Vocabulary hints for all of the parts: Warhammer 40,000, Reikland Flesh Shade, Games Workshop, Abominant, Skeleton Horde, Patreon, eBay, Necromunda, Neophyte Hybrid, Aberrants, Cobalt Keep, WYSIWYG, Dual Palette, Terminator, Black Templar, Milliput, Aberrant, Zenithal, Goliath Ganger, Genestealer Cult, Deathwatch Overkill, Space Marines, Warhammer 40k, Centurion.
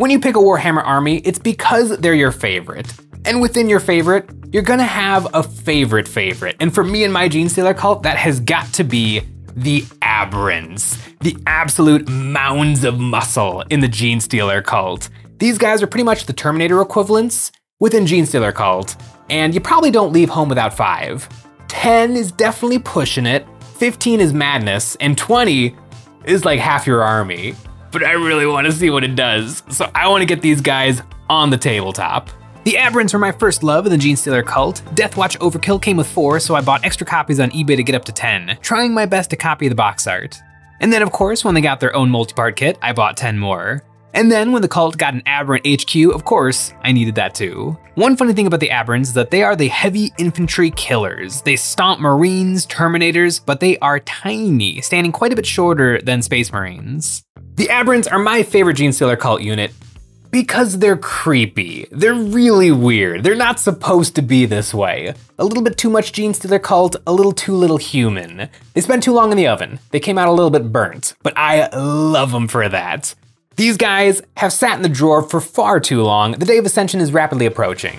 When you pick a Warhammer army, it's because they're your favorite. And within your favorite, you're gonna have a favorite favorite. And for me and my Genestealer cult, that has got to be the Aberrants, the absolute mounds of muscle in the Genestealer cult. These guys are pretty much the Terminator equivalents within Genestealer cult, and you probably don't leave home without 5. 10 is definitely pushing it, 15 is madness, and 20 is like half your army. But I really want to see what it does, so I want to get these guys on the tabletop. The Aberrants were my first love in the Genestealer cult. Deathwatch Overkill came with 4, so I bought extra copies on eBay to get up to 10, trying my best to copy the box art. And then of course, when they got their own multi-part kit, I bought 10 more. And then when the cult got an Aberrant HQ, of course, I needed that too. One funny thing about the Aberrants is that they are the heavy infantry killers. They stomp Marines, Terminators, but they are tiny, standing quite a bit shorter than Space Marines. The Aberrants are my favorite Genestealer cult unit, because they're creepy. They're really weird. They're not supposed to be this way. A little bit too much Genestealer cult, a little too little human. They spent too long in the oven. They came out a little bit burnt, but I love them for that. These guys have sat in the drawer for far too long. The Day of Ascension is rapidly approaching.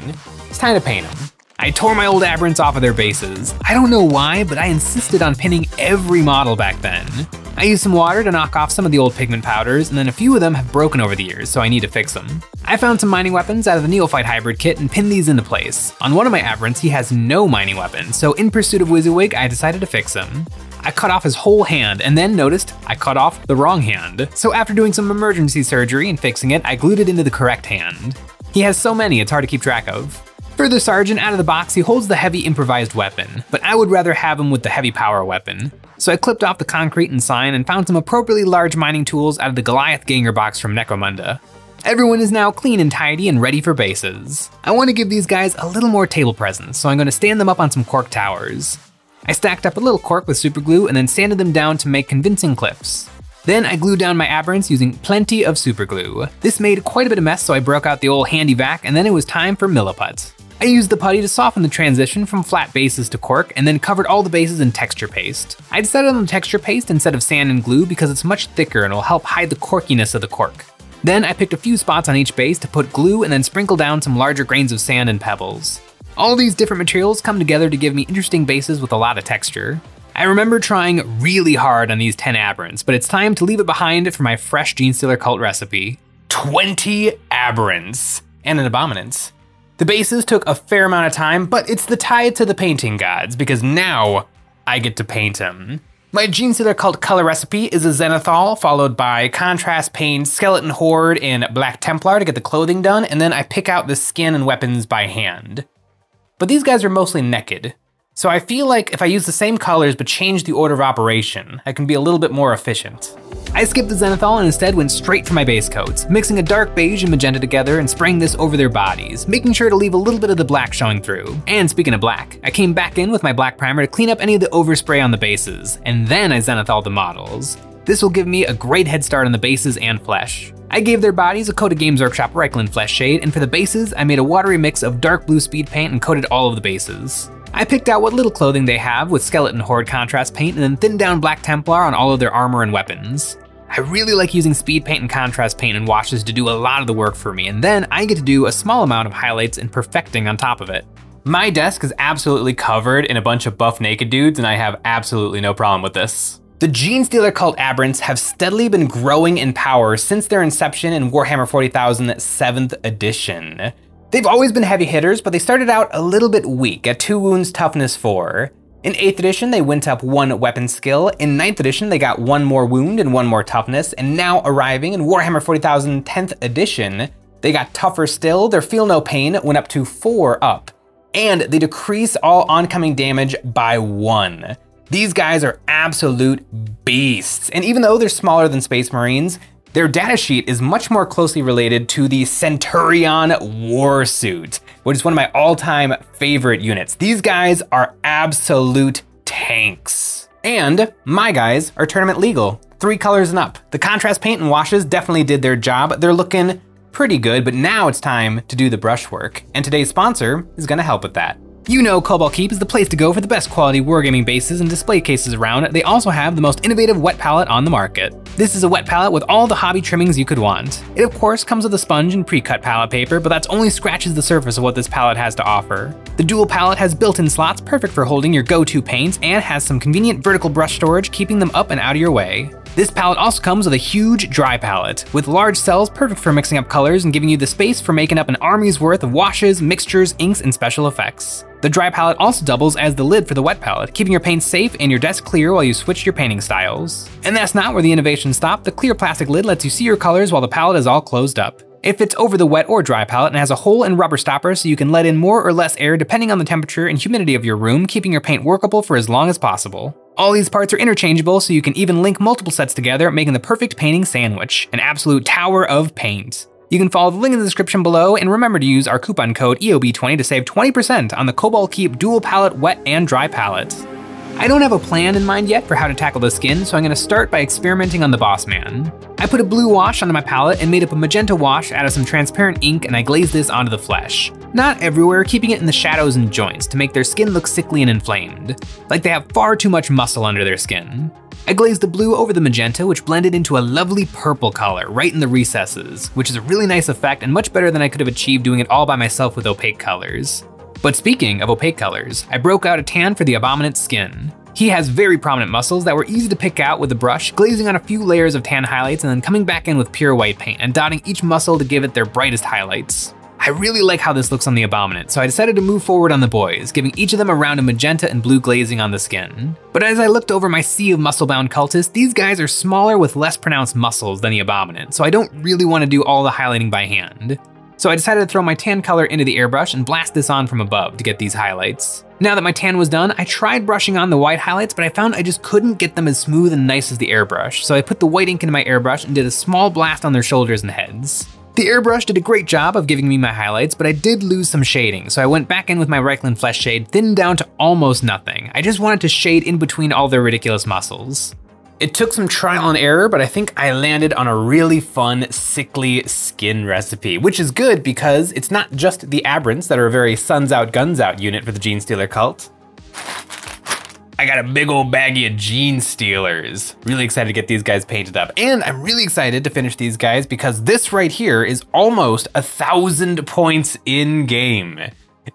It's time to paint them. I tore my old Aberrants off of their bases. I don't know why, but I insisted on pinning every model back then. I used some water to knock off some of the old pigment powders, and then a few of them have broken over the years, so I need to fix them. I found some mining weapons out of the Neophyte Hybrid kit and pinned these into place. On one of my Aberrants, he has no mining weapon, so in pursuit of WYSIWYG, I decided to fix him. I cut off his whole hand, and then noticed I cut off the wrong hand. So after doing some emergency surgery and fixing it, I glued it into the correct hand. He has so many, it's hard to keep track of. For the sergeant, out of the box, he holds the heavy improvised weapon, but I would rather have him with the heavy power weapon. So I clipped off the concrete and sign and found some appropriately large mining tools out of the Goliath Ganger box from Necromunda. Everyone is now clean and tidy and ready for bases. I want to give these guys a little more table presence, so I'm going to stand them up on some cork towers. I stacked up a little cork with super glue and then sanded them down to make convincing clips. Then I glued down my Aberrants using plenty of super glue. This made quite a bit of mess, so I broke out the old handy vac, and then it was time for Milliput. I used the putty to soften the transition from flat bases to cork, and then covered all the bases in texture paste. I decided on the texture paste instead of sand and glue because it's much thicker and will help hide the corkiness of the cork. Then I picked a few spots on each base to put glue and then sprinkle down some larger grains of sand and pebbles. All these different materials come together to give me interesting bases with a lot of texture. I remember trying really hard on these 10 Aberrants, but it's time to leave it behind for my fresh Genestealer cult recipe. 20 Aberrants and an Abominant. The bases took a fair amount of time, but it's the tie to the painting gods, because now I get to paint them. My Genestealer cult color recipe is a Zenithal, followed by contrast paint, Skeleton Horde, and Black Templar to get the clothing done, and then I pick out the skin and weapons by hand. But these guys are mostly naked, so I feel like if I use the same colors but change the order of operation, I can be a little bit more efficient. I skipped the Zenithal and instead went straight for my base coats, mixing a dark beige and magenta together and spraying this over their bodies, making sure to leave a little bit of the black showing through. And speaking of black, I came back in with my black primer to clean up any of the overspray on the bases, and then I Zenithal'd the models. This will give me a great head start on the bases and flesh. I gave their bodies a coat of Games Workshop Reikland Flesh Shade, and for the bases, I made a watery mix of dark blue speed paint and coated all of the bases. I picked out what little clothing they have with Skeleton Horde contrast paint and then thinned down Black Templar on all of their armor and weapons. I really like using speed paint and contrast paint and washes to do a lot of the work for me, and then I get to do a small amount of highlights and perfecting on top of it. My desk is absolutely covered in a bunch of buff naked dudes, and I have absolutely no problem with this. The Genestealer cult Aberrants have steadily been growing in power since their inception in Warhammer 40,000 7th edition. They've always been heavy hitters, but they started out a little bit weak at 2 wounds, toughness 4. In 8th edition, they went up 1 weapon skill. In 9th edition, they got 1 more wound and 1 more toughness. And now arriving in Warhammer 40,000 10th edition, they got tougher still. Their feel no pain went up to 4 up. And they decrease all oncoming damage by 1. These guys are absolute beasts. And even though they're smaller than Space Marines, their datasheet is much more closely related to the Centurion warsuit, which is one of my all-time favorite units. These guys are absolute tanks. And my guys are tournament legal, 3 colors and up. The contrast paint and washes definitely did their job. They're looking pretty good, but now it's time to do the brushwork. And today's sponsor is gonna help with that. You know Cobalt Keep is the place to go for the best quality wargaming bases and display cases around. They also have the most innovative wet palette on the market. This is a wet palette with all the hobby trimmings you could want. It of course comes with a sponge and pre-cut palette paper, but that only scratches the surface of what this palette has to offer. The dual palette has built-in slots perfect for holding your go-to paints and has some convenient vertical brush storage keeping them up and out of your way. This palette also comes with a huge dry palette, with large cells perfect for mixing up colors and giving you the space for making up an army's worth of washes, mixtures, inks, and special effects. The dry palette also doubles as the lid for the wet palette, keeping your paints safe and your desk clear while you switch your painting styles. And that's not where the innovations stop. The clear plastic lid lets you see your colors while the palette is all closed up. It fits over the wet or dry palette and has a hole and rubber stopper so you can let in more or less air depending on the temperature and humidity of your room, keeping your paint workable for as long as possible. All these parts are interchangeable, so you can even link multiple sets together, making the perfect painting sandwich, an absolute tower of paint. You can follow the link in the description below, and remember to use our coupon code EOB20 to save 20% on the Cobalt Keep Dual Palette Wet and Dry Palette. I don't have a plan in mind yet for how to tackle the skin, so I'm going to start by experimenting on the boss man. I put a blue wash onto my palette and made up a magenta wash out of some transparent ink, and I glazed this onto the flesh. Not everywhere, keeping it in the shadows and joints to make their skin look sickly and inflamed, like they have far too much muscle under their skin. I glazed the blue over the magenta, which blended into a lovely purple color right in the recesses, which is a really nice effect and much better than I could have achieved doing it all by myself with opaque colors. But speaking of opaque colors, I broke out a tan for the Abominant skin. He has very prominent muscles that were easy to pick out with a brush, glazing on a few layers of tan highlights and then coming back in with pure white paint and dotting each muscle to give it their brightest highlights. I really like how this looks on the Abominant, so I decided to move forward on the boys, giving each of them a round of magenta and blue glazing on the skin. But as I looked over my sea of muscle-bound cultists, these guys are smaller with less pronounced muscles than the Abominant, so I don't really want to do all the highlighting by hand. So I decided to throw my tan color into the airbrush and blast this on from above to get these highlights. Now that my tan was done, I tried brushing on the white highlights, but I found I just couldn't get them as smooth and nice as the airbrush, so I put the white ink into my airbrush and did a small blast on their shoulders and heads. The airbrush did a great job of giving me my highlights, but I did lose some shading, so I went back in with my Reikland Flesh Shade, thinned down to almost nothing. I just wanted to shade in between all their ridiculous muscles. It took some trial and error, but I think I landed on a really fun, sickly skin recipe, which is good because it's not just the Aberrants that are a very suns out, guns out unit for the Genestealer Cult. I got a big old baggie of Genestealers. Really excited to get these guys painted up. And I'm really excited to finish these guys because this right here is almost 1,000 points in game.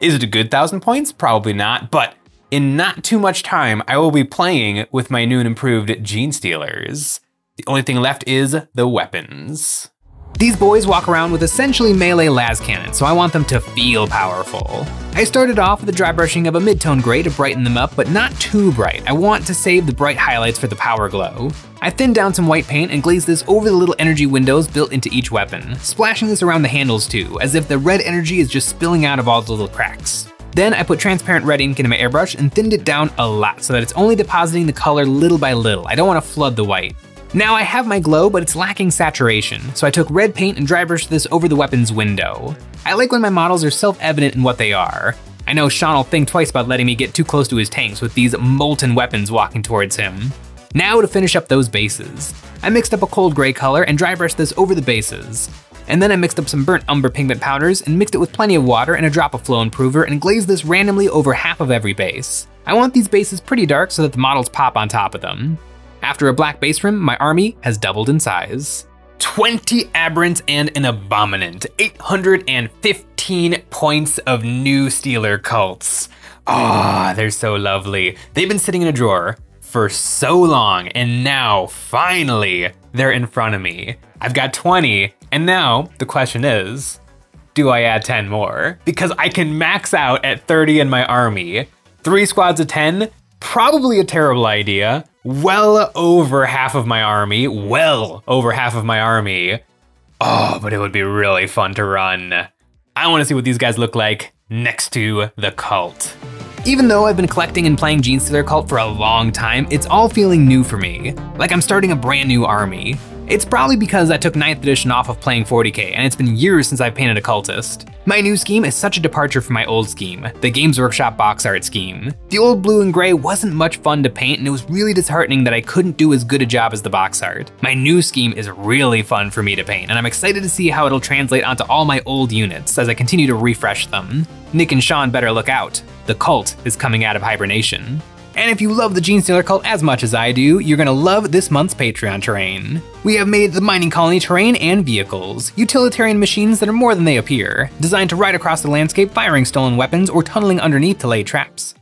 Is it a good 1,000 points? Probably not, but in not too much time, I will be playing with my new and improved Genestealers. The only thing left is the weapons. These boys walk around with essentially melee las cannons, so I want them to feel powerful. I started off with a dry brushing of a mid-tone gray to brighten them up, but not too bright. I want to save the bright highlights for the power glow. I thinned down some white paint and glazed this over the little energy windows built into each weapon, splashing this around the handles too, as if the red energy is just spilling out of all the little cracks. Then I put transparent red ink into my airbrush and thinned it down a lot so that it's only depositing the color little by little. I don't want to flood the white. Now I have my glow, but it's lacking saturation, so I took red paint and dry brushed this over the weapon's window. I like when my models are self-evident in what they are. I know Sean will think twice about letting me get too close to his tanks with these molten weapons walking towards him. Now to finish up those bases. I mixed up a cold gray color and dry brushed this over the bases. And then I mixed up some burnt umber pigment powders and mixed it with plenty of water and a drop of flow improver and glazed this randomly over half of every base. I want these bases pretty dark so that the models pop on top of them. After a black base rim, my army has doubled in size. 20 Aberrants and an Abominant, 815 points of new Stealer cults. Ah, they're so lovely. They've been sitting in a drawer for so long, and now finally they're in front of me. I've got 20, and now the question is, do I add 10 more? Because I can max out at 30 in my army. 3 squads of 10, probably a terrible idea. Well over half of my army. Oh, but it would be really fun to run. I wanna see what these guys look like next to the cult. Even though I've been collecting and playing Genestealer Cult for a long time, it's all feeling new for me. Like I'm starting a brand new army. It's probably because I took 9th edition off of playing 40k, and it's been years since I've painted a cultist. My new scheme is such a departure from my old scheme, the Games Workshop box art scheme. The old blue and gray wasn't much fun to paint, and it was really disheartening that I couldn't do as good a job as the box art. My new scheme is really fun for me to paint, and I'm excited to see how it'll translate onto all my old units as I continue to refresh them. Nick and Sean better look out. The cult is coming out of hibernation. And if you love the Genestealer Cult as much as I do, you're gonna love this month's Patreon terrain. We have made the mining colony terrain and vehicles, utilitarian machines that are more than they appear, designed to ride across the landscape firing stolen weapons or tunneling underneath to lay traps.